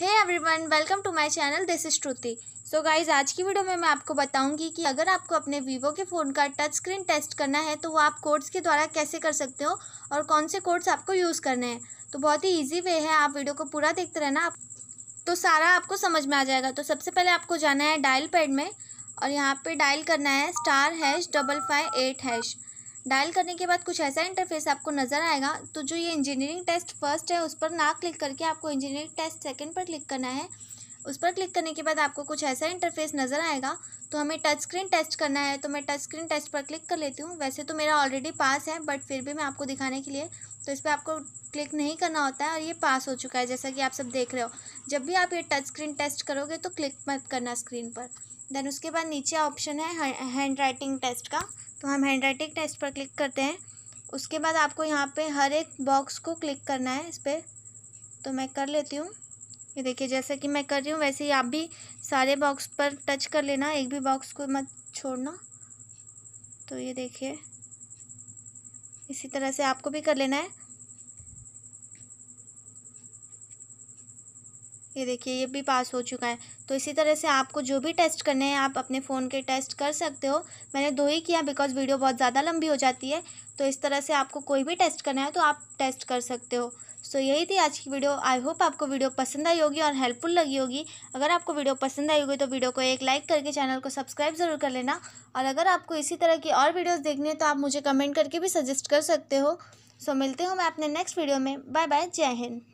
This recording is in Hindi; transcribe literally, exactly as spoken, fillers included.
Hey everyone, welcome to my channel, this is Shruti. So guys, आज की वीडियो में मैं आपको बताऊंगी कि अगर आपको अपने वीवो के फ़ोन का टच स्क्रीन टेस्ट करना है तो वो आप कोड्स के द्वारा कैसे कर सकते हो और कौन से कोड्स आपको यूज़ करने हैं। तो बहुत ही इजी वे है, आप वीडियो को पूरा देखते रहना आप तो सारा आपको समझ में आ जाएगा। तो सबसे पहले आपको जाना है डायल पैड में और यहाँ पर डायल करना है star hash double five eight hash. Dial करने के बाद कुछ ऐसा इंटरफेस आपको नज़र आएगा। तो जो ये इंजीनियरिंग टेस्ट फर्स्ट है उस पर ना क्लिक करके आपको इंजीनियरिंग टेस्ट सेकंड पर क्लिक करना है। उस पर क्लिक करने के बाद आपको कुछ ऐसा इंटरफेस नज़र आएगा। तो हमें टच स्क्रीन टेस्ट करना है, तो मैं टच स्क्रीन टेस्ट पर क्लिक कर लेती हूँ। वैसे तो मेरा ऑलरेडी पास है बट फिर भी मैं आपको दिखाने के लिए तो इस पर आपको क्लिक नहीं करना होता है और ये पास हो चुका है, जैसा कि आप सब देख रहे हो। जब भी आप ये टच स्क्रीन टेस्ट करोगे तो क्लिक मत करना स्क्रीन पर। देन उसके बाद नीचे ऑप्शन है हैंड राइटिंग टेस्ट का, तो हम हैंड राइटिंग टेस्ट पर क्लिक करते हैं। उसके बाद आपको यहाँ पे हर एक बॉक्स को क्लिक करना है इस पर, तो मैं कर लेती हूँ। ये देखिए, जैसा कि मैं कर रही हूँ वैसे ही आप भी सारे बॉक्स पर टच कर लेना, एक भी बॉक्स को मत छोड़ना। तो ये देखिए, इसी तरह से आपको भी कर लेना है। ये देखिए, ये भी पास हो चुका है। तो इसी तरह से आपको जो भी टेस्ट करने हैं आप अपने फ़ोन के टेस्ट कर सकते हो। मैंने दो ही किया बिकॉज़ वीडियो बहुत ज़्यादा लंबी हो जाती है। तो इस तरह से आपको कोई भी टेस्ट करना है तो आप टेस्ट कर सकते हो। सो यही थी आज की वीडियो। आई होप आपको वीडियो पसंद आई होगी और हेल्पफुल लगी होगी। अगर आपको वीडियो पसंद आई होगी तो वीडियो को एक लाइक करके चैनल को सब्सक्राइब ज़रूर कर लेना। और अगर आपको इसी तरह की और वीडियोज़ देखनी है तो आप मुझे कमेंट करके भी सजेस्ट कर सकते हो। सो मिलते हो मैं अपने नेक्स्ट वीडियो में। बाय बाय, जय हिंद।